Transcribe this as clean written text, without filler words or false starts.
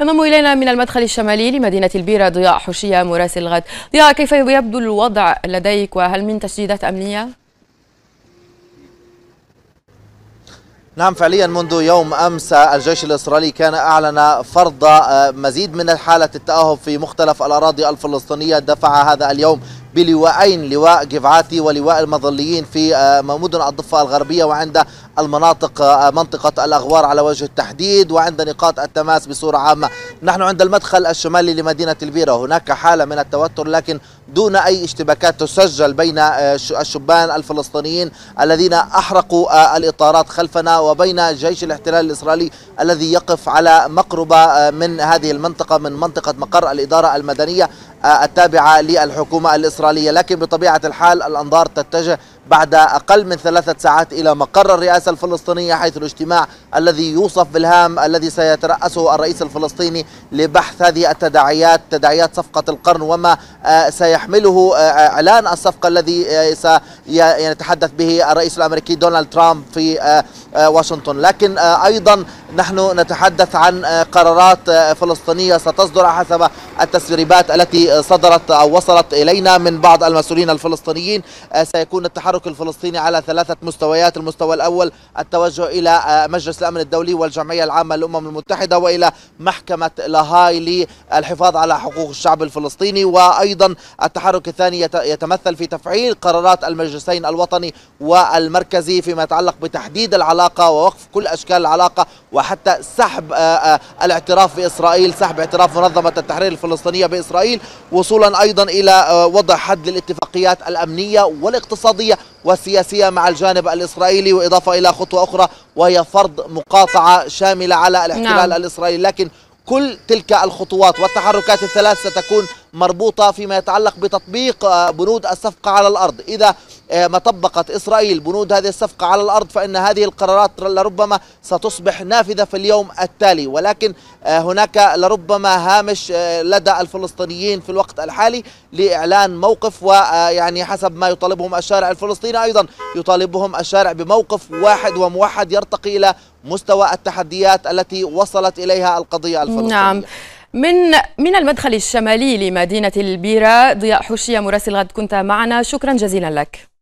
ينضم إلينا من المدخل الشمالي لمدينة البيرة ضياء حوشية مراسل الغد. ضياء، كيف يبدو الوضع لديك وهل من تشديدات أمنية؟ نعم، فعليا منذ يوم أمس الجيش الإسرائيلي كان أعلن فرض مزيد من حالة التأهب في مختلف الأراضي الفلسطينية، دفع هذا اليوم بلواءين، لواء جفعاتي ولواء المظليين في مدن الضفة الغربية وعند منطقة الأغوار على وجه التحديد وعند نقاط التماس بصورة عامة. نحن عند المدخل الشمالي لمدينة البيرة، هناك حالة من التوتر لكن دون أي اشتباكات تسجل بين الشبان الفلسطينيين الذين أحرقوا الإطارات خلفنا وبين جيش الاحتلال الإسرائيلي الذي يقف على مقربة من هذه المنطقة، من منطقة مقر الإدارة المدنية التابعة للحكومة الإسرائيلية. لكن بطبيعة الحال الأنظار تتجه بعد أقل من 3 ساعات إلى مقر الرئاسة الفلسطينية، حيث الاجتماع الذي يوصف بالهام الذي سيترأسه الرئيس الفلسطيني لبحث هذه التداعيات، تداعيات صفقة القرن وما سيحمله إعلان الصفقة الذي سيتحدث به الرئيس الأمريكي دونالد ترامب في واشنطن. لكن أيضا نحن نتحدث عن قرارات فلسطينية ستصدر حسب التسريبات التي صدرت أو وصلت إلينا من بعض المسؤولين الفلسطينيين. سيكون التحرك الفلسطيني على 3 مستويات، المستوى الأول التوجه إلى مجلس الأمن الدولي والجمعية العامة للأمم المتحدة وإلى محكمة لاهاي للحفاظ على حقوق الشعب الفلسطيني، وأيضا التحرك الثاني يتمثل في تفعيل قرارات المجلسين الوطني والمركزي فيما يتعلق بتحديد العلاقة ووقف كل أشكال العلاقة وحتى سحب الاعتراف بإسرائيل، سحب اعتراف منظمة التحرير الفلسطينية بإسرائيل، وصولا أيضا إلى وضع حد للاتفاقيات الأمنية والاقتصادية والسياسية مع الجانب الإسرائيلي، وإضافة إلى خطوة أخرى وهي فرض مقاطعة شاملة على الاحتلال الإسرائيلي. لكن كل تلك الخطوات والتحركات الثلاث ستكون مربوطة فيما يتعلق بتطبيق بنود الصفقة على الأرض. إذا ما طبقت إسرائيل بنود هذه الصفقة على الأرض فإن هذه القرارات لربما ستصبح نافذة في اليوم التالي، ولكن هناك لربما هامش لدى الفلسطينيين في الوقت الحالي لإعلان موقف، ويعني حسب ما يطالبهم الشارع الفلسطيني أيضا يطالبهم الشارع بموقف واحد وموحد يرتقي إلى مستوى التحديات التي وصلت إليها القضية الفلسطينية. نعم، من المدخل الشمالي لمدينة البيرة ضياء حوشية مراسل الغد كنت معنا، شكرا جزيلا لك.